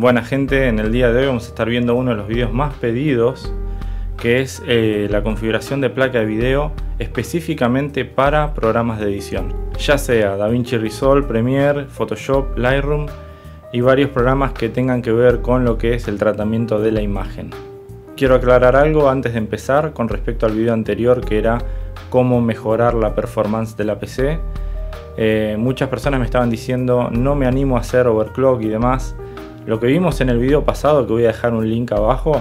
Buena gente, en el día de hoy vamos a estar viendo uno de los videos más pedidos, que es la configuración de placa de video específicamente para programas de edición, ya sea DaVinci Resolve, Premiere, Photoshop, Lightroom y varios programas que tengan que ver con lo que es el tratamiento de la imagen. Quiero aclarar algo antes de empezar con respecto al video anterior, que era cómo mejorar la performance de la PC. Muchas personas me estaban diciendo no me animo a hacer overclock y demás. Lo que vimos en el video pasado, que voy a dejar un link abajo,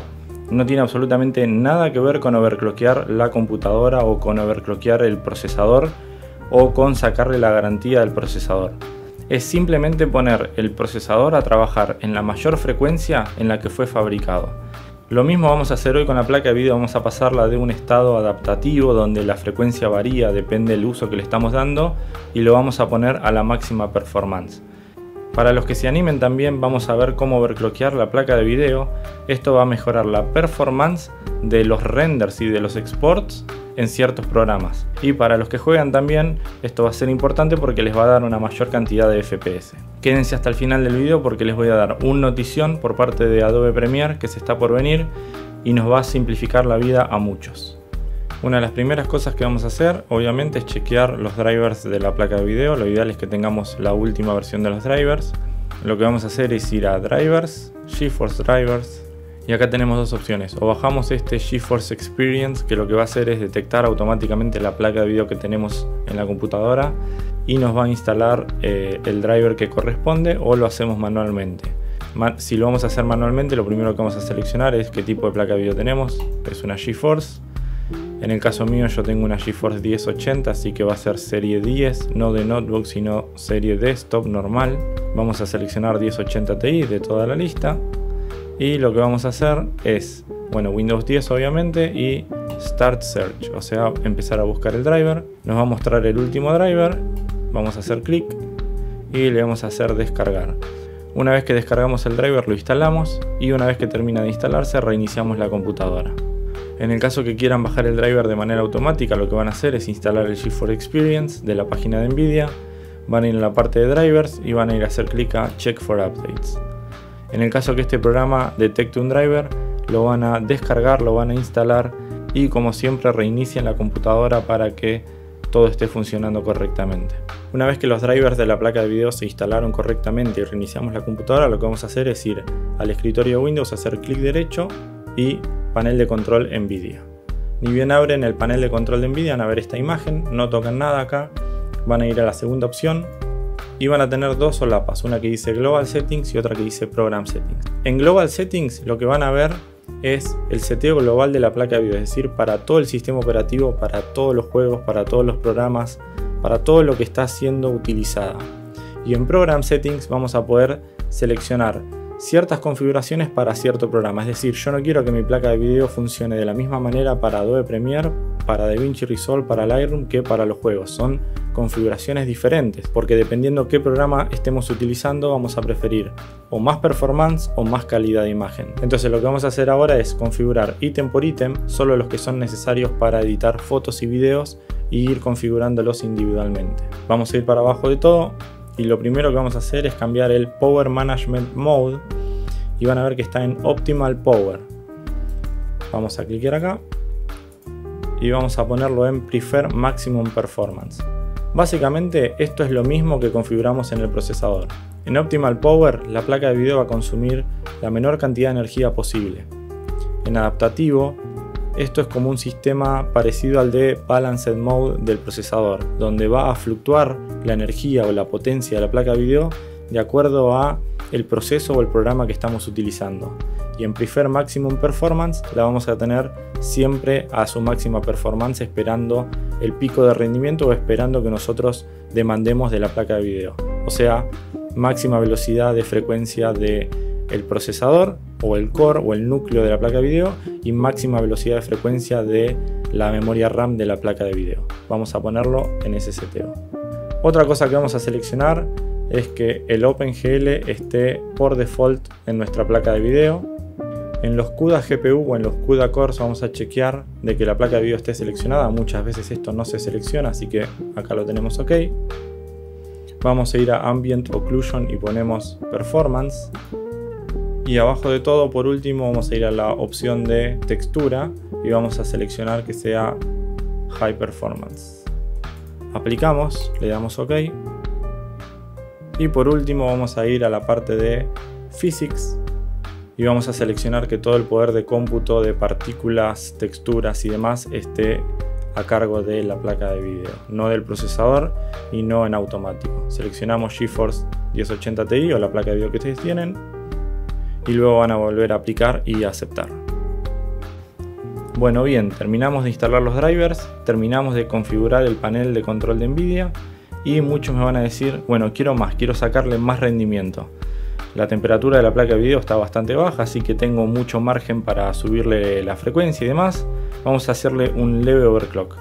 no tiene absolutamente nada que ver con overclockear la computadora o con overclockear el procesador o con sacarle la garantía del procesador. Es simplemente poner el procesador a trabajar en la mayor frecuencia en la que fue fabricado. Lo mismo vamos a hacer hoy con la placa de video, vamos a pasarla de un estado adaptativo donde la frecuencia varía, depende del uso que le estamos dando, y lo vamos a poner a la máxima performance. Para los que se animen también vamos a ver cómo overclockear la placa de video. Esto va a mejorar la performance de los renders y de los exports en ciertos programas. Y para los que juegan también esto va a ser importante porque les va a dar una mayor cantidad de FPS. Quédense hasta el final del video porque les voy a dar una notición por parte de Adobe Premiere que se está por venir y nos va a simplificar la vida a muchos. Una de las primeras cosas que vamos a hacer, obviamente, es chequear los drivers de la placa de video. Lo ideal es que tengamos la última versión de los drivers. Lo que vamos a hacer es ir a Drivers, GeForce Drivers, y acá tenemos dos opciones. O bajamos este GeForce Experience, que lo que va a hacer es detectar automáticamente la placa de video que tenemos en la computadora y nos va a instalar el driver que corresponde, o lo hacemos manualmente. Si lo vamos a hacer manualmente, lo primero que vamos a seleccionar es qué tipo de placa de video tenemos. Es una GeForce. En el caso mío yo tengo una GeForce 1080, así que va a ser serie 10, no de notebook sino serie desktop normal. Vamos a seleccionar 1080 Ti de toda la lista y lo que vamos a hacer es, bueno, Windows 10 obviamente, y Start Search, o sea, empezar a buscar el driver. Nos va a mostrar el último driver, vamos a hacer clic y le vamos a hacer descargar. Una vez que descargamos el driver lo instalamos y una vez que termina de instalarse reiniciamos la computadora. En el caso que quieran bajar el driver de manera automática, lo que van a hacer es instalar el GeForce Experience de la página de NVIDIA, van a ir a la parte de drivers y van a ir a hacer clic a Check for Updates. En el caso que este programa detecte un driver, lo van a descargar, lo van a instalar y, como siempre, reinician la computadora para que todo esté funcionando correctamente. Una vez que los drivers de la placa de video se instalaron correctamente y reiniciamos la computadora, lo que vamos a hacer es ir al escritorio de Windows, hacer clic derecho y panel de control NVIDIA. Ni bien abren el panel de control de NVIDIA van a ver esta imagen, no tocan nada acá, van a ir a la segunda opción y van a tener dos solapas, una que dice Global Settings y otra que dice Program Settings. En Global Settings lo que van a ver es el seteo global de la placa de video, es decir, para todo el sistema operativo, para todos los juegos, para todos los programas, para todo lo que está siendo utilizada. Y en Program Settings vamos a poder seleccionar ciertas configuraciones para cierto programa, es decir, yo no quiero que mi placa de video funcione de la misma manera para Adobe Premiere, para DaVinci Resolve, para Lightroom que para los juegos. Son configuraciones diferentes porque dependiendo qué programa estemos utilizando vamos a preferir o más performance o más calidad de imagen. Entonces lo que vamos a hacer ahora es configurar ítem por ítem, solo los que son necesarios para editar fotos y videos, y ir configurándolos individualmente. Vamos a ir para abajo de todo y lo primero que vamos a hacer es cambiar el Power Management Mode y van a ver que está en Optimal Power. Vamos a cliquear acá y vamos a ponerlo en Prefer Maximum Performance. Básicamente esto es lo mismo que configuramos en el procesador. En Optimal Power la placa de video va a consumir la menor cantidad de energía posible. En Adaptativo esto es como un sistema parecido al de Balanced Mode del procesador, donde va a fluctuar la energía o la potencia de la placa de video de acuerdo a el proceso o el programa que estamos utilizando. Y en Prefer Maximum Performance la vamos a tener siempre a su máxima performance, esperando el pico de rendimiento o esperando que nosotros demandemos de la placa de video. O sea, máxima velocidad de frecuencia de el procesador o el core o el núcleo de la placa de video y máxima velocidad de frecuencia de la memoria RAM de la placa de video. Vamos a ponerlo en ese seteo. Otra cosa que vamos a seleccionar es que el OpenGL esté por default en nuestra placa de video. En los CUDA GPU o en los CUDA cores vamos a chequear de que la placa de video esté seleccionada. Muchas veces esto no se selecciona, así que acá lo tenemos OK. Vamos a ir a Ambient Occlusion y ponemos Performance. Y abajo de todo, por último, vamos a ir a la opción de textura y vamos a seleccionar que sea High Performance. Aplicamos, le damos OK. Y por último vamos a ir a la parte de Physics y vamos a seleccionar que todo el poder de cómputo de partículas, texturas y demás esté a cargo de la placa de video, no del procesador y no en automático. Seleccionamos GeForce 1080 Ti o la placa de video que ustedes tienen y luego van a volver a aplicar y aceptar. Bueno, bien, terminamos de instalar los drivers, terminamos de configurar el panel de control de NVIDIA y muchos me van a decir, bueno, quiero más, quiero sacarle más rendimiento. La temperatura de la placa de video está bastante baja, así que tengo mucho margen para subirle la frecuencia y demás. Vamos a hacerle un leve overclock.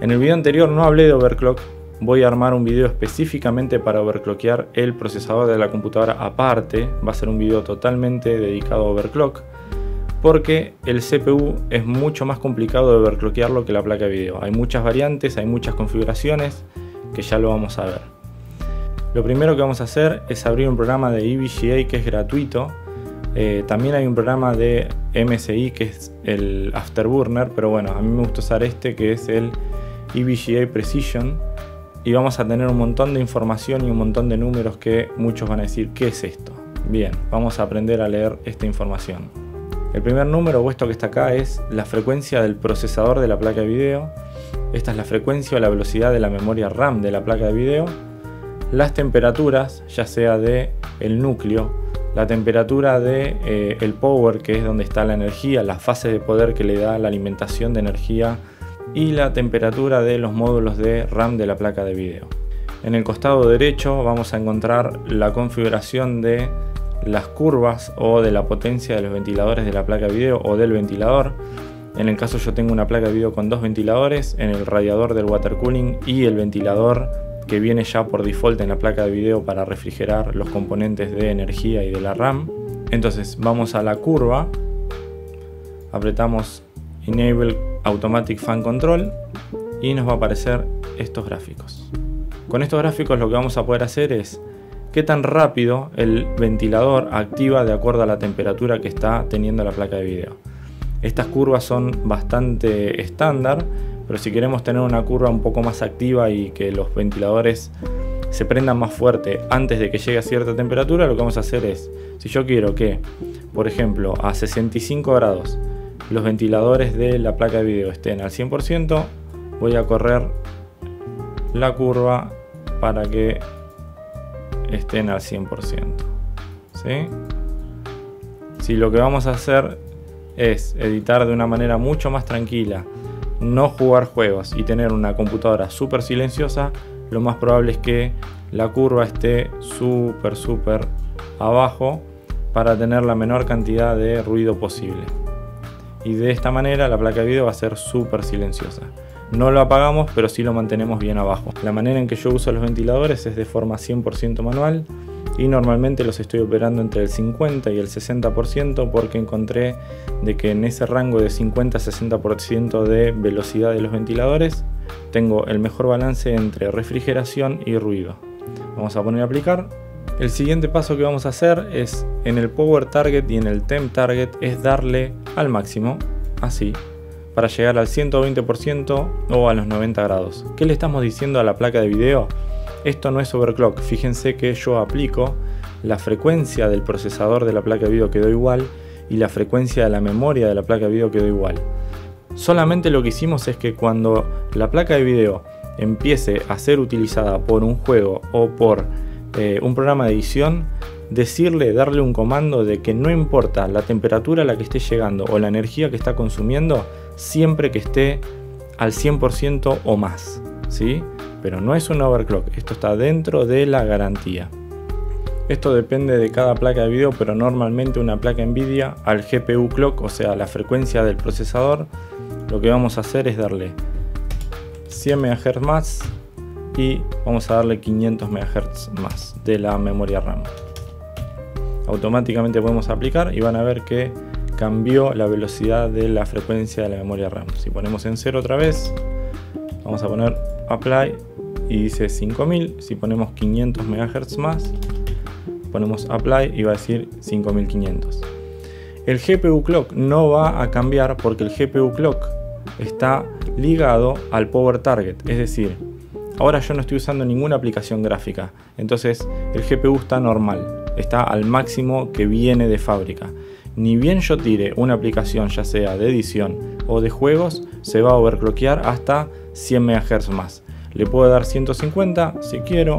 En el video anterior no hablé de overclock, voy a armar un video específicamente para overclockear el procesador de la computadora aparte, va a ser un video totalmente dedicado a overclock, porque el CPU es mucho más complicado de overclockearlo que la placa de video. Hay muchas variantes, hay muchas configuraciones que ya lo vamos a ver. Lo primero que vamos a hacer es abrir un programa de EVGA que es gratuito. También hay un programa de MSI que es el Afterburner, pero bueno, a mí me gusta usar este que es el EVGA Precision. Y vamos a tener un montón de información y un montón de números que muchos van a decir, ¿qué es esto? Bien, vamos a aprender a leer esta información. El primer número, o esto que está acá, es la frecuencia del procesador de la placa de video. Esta es la frecuencia o la velocidad de la memoria RAM de la placa de video. Las temperaturas, ya sea de el núcleo, la temperatura de el power, que es donde está la energía, la fase de poder que le da la alimentación de energía y la temperatura de los módulos de RAM de la placa de video. En el costado derecho vamos a encontrar la configuración de las curvas o de la potencia de los ventiladores de la placa de video o del ventilador. En el caso yo tengo una placa de video con dos ventiladores, en el radiador del water cooling y el ventilador que viene ya por default en la placa de video para refrigerar los componentes de energía y de la RAM. Entonces vamos a la curva, apretamos Enable Automatic Fan Control y nos va a aparecer estos gráficos. Con estos gráficos lo que vamos a poder hacer es qué tan rápido el ventilador activa de acuerdo a la temperatura que está teniendo la placa de video. Estas curvas son bastante estándar, pero si queremos tener una curva un poco más activa y que los ventiladores se prendan más fuerte antes de que llegue a cierta temperatura, lo que vamos a hacer es, si yo quiero que, por ejemplo, a 65 grados los ventiladores de la placa de video estén al 100%, voy a correr la curva para que estén al 100%. ¿Sí? Si lo que vamos a hacer es editar de una manera mucho más tranquila, no jugar juegos y tener una computadora súper silenciosa, lo más probable es que la curva esté súper abajo para tener la menor cantidad de ruido posible. Y de esta manera la placa de video va a ser súper silenciosa. No lo apagamos, pero sí lo mantenemos bien abajo. La manera en que yo uso los ventiladores es de forma 100% manual y normalmente los estoy operando entre el 50 y el 60% porque encontré de que en ese rango de 50-60% de velocidad de los ventiladores tengo el mejor balance entre refrigeración y ruido. Vamos a poner a aplicar. El siguiente paso que vamos a hacer es en el Power Target y en el Temp Target es darle al máximo, así, para llegar al 120% o a los 90 grados. ¿Qué le estamos diciendo a la placa de video? Esto no es overclock, fíjense que yo aplico la frecuencia del procesador de la placa de video quedó igual y la frecuencia de la memoria de la placa de video quedó igual. Solamente lo que hicimos es que cuando la placa de video empiece a ser utilizada por un juego o por un programa de edición, decirle, darle un comando de que no importa la temperatura a la que esté llegando o la energía que está consumiendo, siempre que esté al 100% o más, ¿sí? Pero no es un overclock, esto está dentro de la garantía. Esto depende de cada placa de video, pero normalmente una placa NVIDIA al GPU clock, o sea, la frecuencia del procesador, lo que vamos a hacer es darle 100 MHz más y vamos a darle 500 MHz más de la memoria RAM. Automáticamente podemos aplicar y van a ver que cambió la velocidad de la frecuencia de la memoria RAM. Si ponemos en 0 otra vez, vamos a poner apply y dice 5000. Si ponemos 500 MHz más, ponemos Apply y va a decir 5500. El GPU Clock no va a cambiar porque el GPU Clock está ligado al Power Target, es decir, ahora yo no estoy usando ninguna aplicación gráfica, entonces el GPU está normal, está al máximo que viene de fábrica. Ni bien yo tire una aplicación, ya sea de edición o de juegos, se va a overclockear hasta 100 MHz más. Le puedo dar 150 si quiero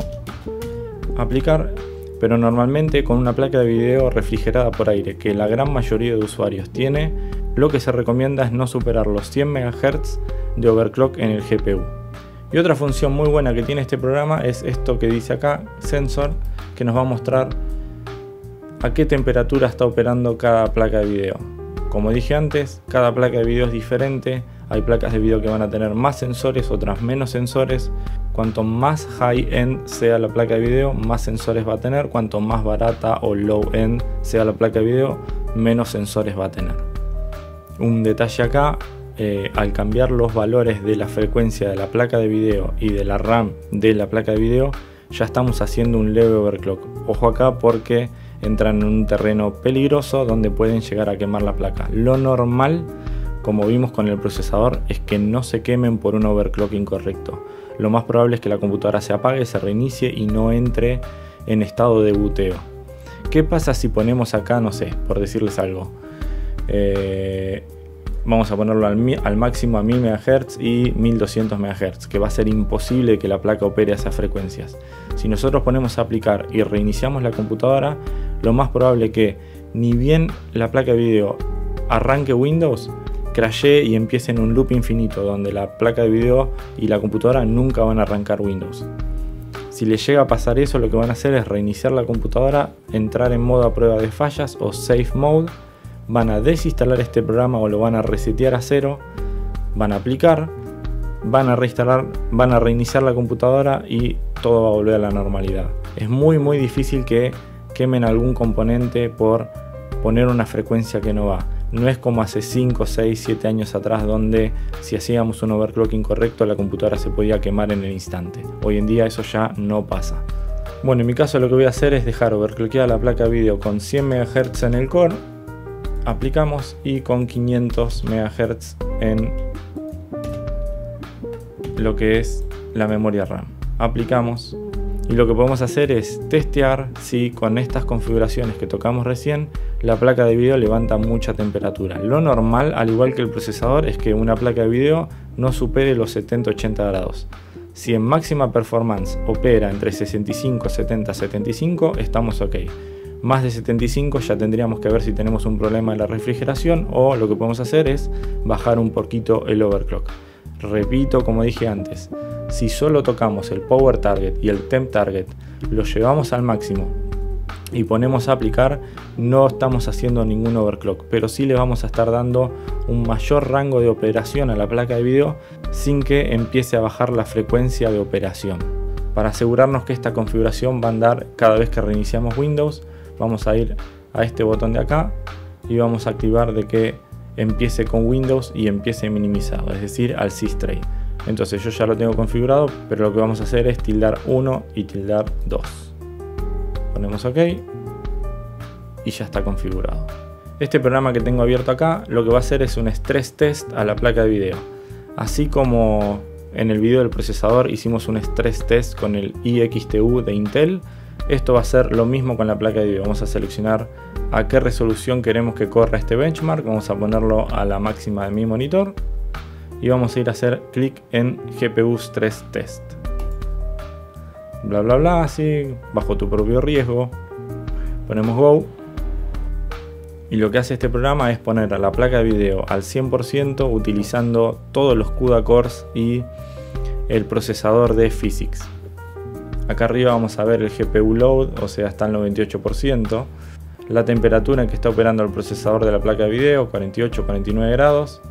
aplicar, pero normalmente con una placa de video refrigerada por aire, que la gran mayoría de usuarios tiene, lo que se recomienda es no superar los 100 MHz de overclock en el GPU. Y otra función muy buena que tiene este programa es esto que dice acá, Sensor, que nos va a mostrar a qué temperatura está operando cada placa de video. Como dije antes, cada placa de video es diferente. Hay placas de video que van a tener más sensores, otras menos sensores. Cuanto más high-end sea la placa de video, más sensores va a tener. Cuanto más barata o low-end sea la placa de video, menos sensores va a tener. Un detalle acá, al cambiar los valores de la frecuencia de la placa de video y de la RAM de la placa de video, ya estamos haciendo un leve overclock. Ojo acá porque entran en un terreno peligroso donde pueden llegar a quemar la placa. Lo normal, como vimos con el procesador, es que no se quemen por un overclock incorrecto. Lo más probable es que la computadora se apague, se reinicie y no entre en estado de buteo. ¿Qué pasa si ponemos acá, no sé, por decirles algo? Vamos a ponerlo al máximo a 1000 MHz y 1200 MHz, que va a ser imposible que la placa opere a esas frecuencias. Si nosotros ponemos a aplicar y reiniciamos la computadora, lo más probable que ni bien la placa de video arranque Windows, crashee y empiece en un loop infinito donde la placa de video y la computadora nunca van a arrancar Windows. Si les llega a pasar eso, lo que van a hacer es reiniciar la computadora, entrar en modo a prueba de fallas o safe mode, van a desinstalar este programa o lo van a resetear a cero, van a aplicar, van a reinstalar, van a reiniciar la computadora y todo va a volver a la normalidad. Es muy difícil que quemen algún componente por poner una frecuencia que no va. No es como hace 5, 6, 7 años atrás donde si hacíamos un overclock incorrecto la computadora se podía quemar en el instante. Hoy en día eso ya no pasa. Bueno, en mi caso lo que voy a hacer es dejar overclockeada la placa de video con 100 MHz en el core, aplicamos, y con 500 MHz en lo que es la memoria RAM. Aplicamos y lo que podemos hacer es testear si con estas configuraciones que tocamos recién la placa de video levanta mucha temperatura. Lo normal, al igual que el procesador, es que una placa de video no supere los 70-80 grados. Si en máxima performance opera entre 65, 70, 75, estamos ok. Más de 75 ya tendríamos que ver si tenemos un problema en la refrigeración, o lo que podemos hacer es bajar un poquito el overclock. Repito, como dije antes, si solo tocamos el Power Target y el Temp Target, lo llevamos al máximo y ponemos a aplicar, no estamos haciendo ningún overclock, pero sí le vamos a estar dando un mayor rango de operación a la placa de video sin que empiece a bajar la frecuencia de operación. Para asegurarnos que esta configuración va a andar cada vez que reiniciamos Windows, vamos a ir a este botón de acá y vamos a activar de que empiece con Windows y empiece minimizado, es decir, al SysTray. Entonces yo ya lo tengo configurado, pero lo que vamos a hacer es tildar 1 y tildar 2. Ponemos OK y ya está configurado. Este programa que tengo abierto acá lo que va a hacer es un stress test a la placa de video. Así como en el video del procesador hicimos un stress test con el iXTU de Intel, esto va a ser lo mismo con la placa de video. Vamos a seleccionar a qué resolución queremos que corra este benchmark. Vamos a ponerlo a la máxima de mi monitor. Y vamos a ir a hacer clic en GPU Stress Test. Bla, bla, bla, así, bajo tu propio riesgo. Ponemos Go. Y lo que hace este programa es poner a la placa de video al 100% utilizando todos los CUDA cores y el procesador de Physics. Acá arriba vamos a ver el GPU load, o sea, está al 98%. La temperatura en que está operando el procesador de la placa de video, 48-49 grados.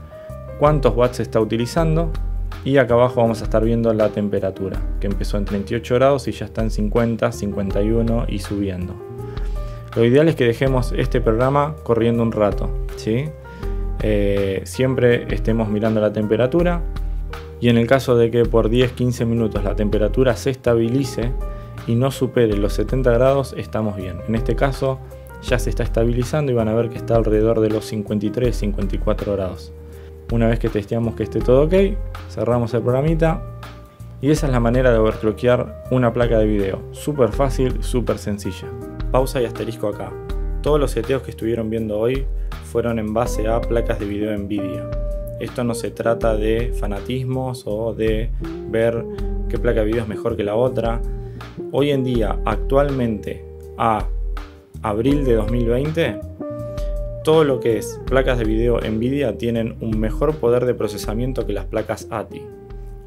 Cuántos watts está utilizando. Y acá abajo vamos a estar viendo la temperatura, que empezó en 38 grados y ya está en 50, 51 y subiendo. Lo ideal es que dejemos este programa corriendo un rato, ¿sí? Siempre estemos mirando la temperatura. Y en el caso de que por 10-15 minutos la temperatura se estabilice, y no supere los 70 grados estamos bien. En este caso ya se está estabilizando y van a ver que está alrededor de los 53-54 grados. Una vez que testeamos que esté todo ok, cerramos el programita. Y esa es la manera de overclockear una placa de video. Súper fácil, súper sencilla. Pausa y asterisco acá. Todos los seteos que estuvieron viendo hoy fueron en base a placas de video NVIDIA. Esto no se trata de fanatismos o de ver qué placa de video es mejor que la otra. Hoy en día, actualmente, a abril de 2020, todo lo que es placas de video NVIDIA tienen un mejor poder de procesamiento que las placas ATI.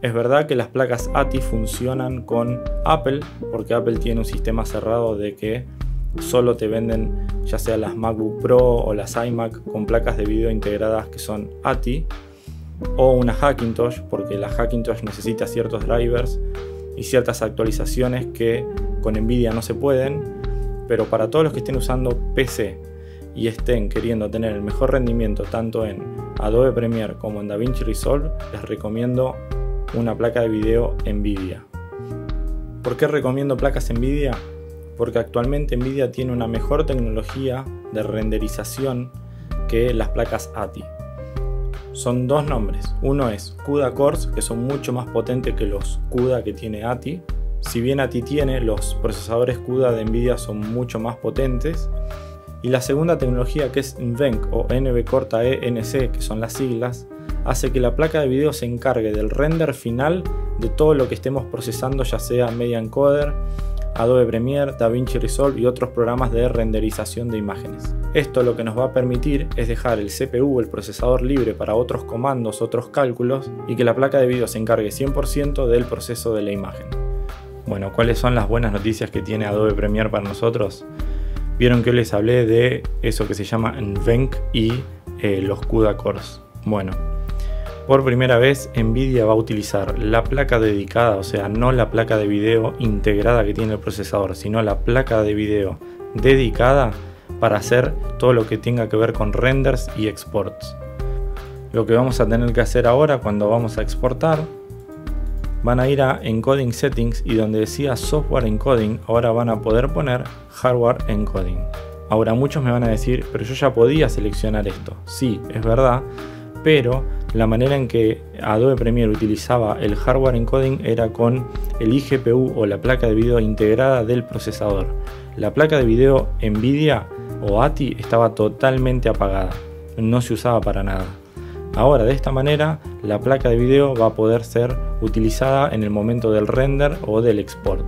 Es verdad que las placas ATI funcionan con Apple, porque Apple tiene un sistema cerrado de que solo te venden ya sea las MacBook Pro o las iMac con placas de video integradas que son ATI, o una Hackintosh, porque la Hackintosh necesita ciertos drivers y ciertas actualizaciones que con NVIDIA no se pueden. Pero para todos los que estén usando PC y estén queriendo tener el mejor rendimiento tanto en Adobe Premiere como en DaVinci Resolve, les recomiendo una placa de video NVIDIA. ¿Por qué recomiendo placas NVIDIA? Porque actualmente NVIDIA tiene una mejor tecnología de renderización que las placas ATI. Son dos nombres. Uno es CUDA cores, que son mucho más potentes que los CUDA que tiene ATI. Si bien ATI tiene, los procesadores CUDA de NVIDIA son mucho más potentes. Y la segunda tecnología, que es NVENC o NVENC, que son las siglas, hace que la placa de video se encargue del render final de todo lo que estemos procesando, ya sea Media Encoder, Adobe Premiere, DaVinci Resolve y otros programas de renderización de imágenes. Esto lo que nos va a permitir es dejar el CPU, el procesador, libre para otros comandos, otros cálculos, y que la placa de video se encargue 100% del proceso de la imagen. Bueno, ¿cuáles son las buenas noticias que tiene Adobe Premiere para nosotros? Vieron que les hablé de eso que se llama NVENC y los CUDA cores. Bueno, por primera vez NVIDIA va a utilizar la placa dedicada, o sea, no la placa de video integrada que tiene el procesador, sino la placa de video dedicada para hacer todo lo que tenga que ver con renders y exports. Lo que vamos a tener que hacer ahora cuando vamos a exportar, van a ir a Encoding Settings y donde decía Software Encoding, ahora van a poder poner Hardware Encoding. Ahora muchos me van a decir, pero yo ya podía seleccionar esto. Sí, es verdad, pero la manera en que Adobe Premiere utilizaba el hardware encoding era con el IGPU o la placa de video integrada del procesador. La placa de video NVIDIA o ATI estaba totalmente apagada, no se usaba para nada. Ahora de esta manera la placa de video va a poder ser utilizada en el momento del render o del export.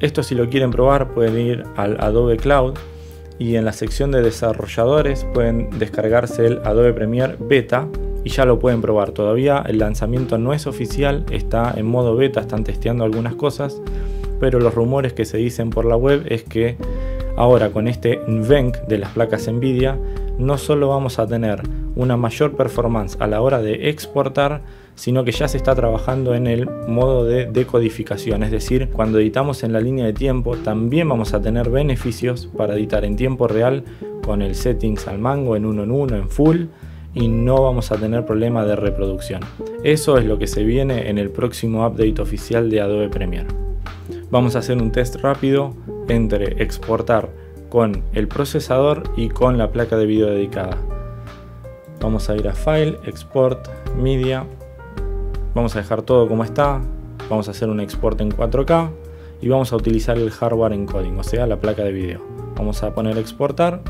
Esto, si lo quieren probar, pueden ir al Adobe Cloud y en la sección de desarrolladores pueden descargarse el Adobe Premiere Beta y ya lo pueden probar. Todavía el lanzamiento no es oficial, está en modo beta, están testeando algunas cosas, pero los rumores que se dicen por la web es que ahora con este NVENC de las placas NVIDIA no solo vamos a tener una mayor performance a la hora de exportar, sino que ya se está trabajando en el modo de decodificación, es decir, cuando editamos en la línea de tiempo también vamos a tener beneficios para editar en tiempo real con el settings al mango, en 1:1, en full, y no vamos a tener problema de reproducción. Eso es lo que se viene en el próximo update oficial de Adobe Premiere. Vamos a hacer un test rápido entre exportar con el procesador y con la placa de video dedicada. Vamos a ir a File, Export, Media. Vamos a dejar todo como está, vamos a hacer un export en 4K y vamos a utilizar el hardware encoding, o sea, la placa de video. Vamos a poner exportar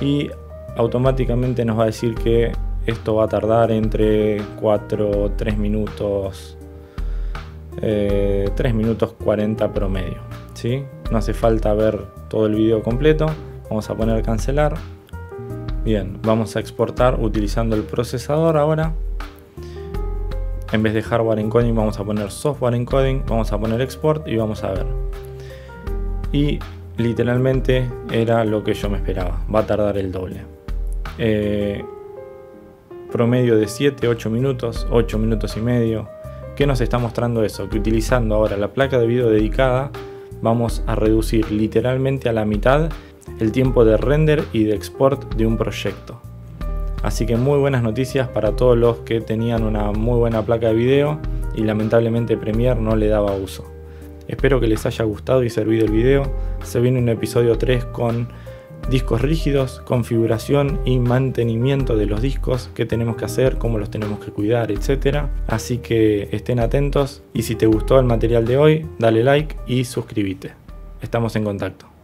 y automáticamente nos va a decir que esto va a tardar entre 3 minutos 3 minutos 40 promedio, ¿sí? No hace falta ver todo el video completo. Vamos a poner cancelar. Bien, vamos a exportar utilizando el procesador ahora. En vez de hardware encoding vamos a poner software encoding, vamos a poner export y vamos a ver. Y literalmente era lo que yo me esperaba, va a tardar el doble. Promedio de 7-8 minutos, 8 minutos y medio. ¿Qué nos está mostrando eso? Que utilizando ahora la placa de video dedicada vamos a reducir literalmente a la mitad el tiempo de render y de export de un proyecto. Así que muy buenas noticias para todos los que tenían una muy buena placa de video y lamentablemente Premiere no le daba uso. Espero que les haya gustado y servido el video. Se viene un episodio 3 con discos rígidos, configuración y mantenimiento de los discos, qué tenemos que hacer, cómo los tenemos que cuidar, etc. Así que estén atentos y si te gustó el material de hoy, dale like y suscríbete. Estamos en contacto.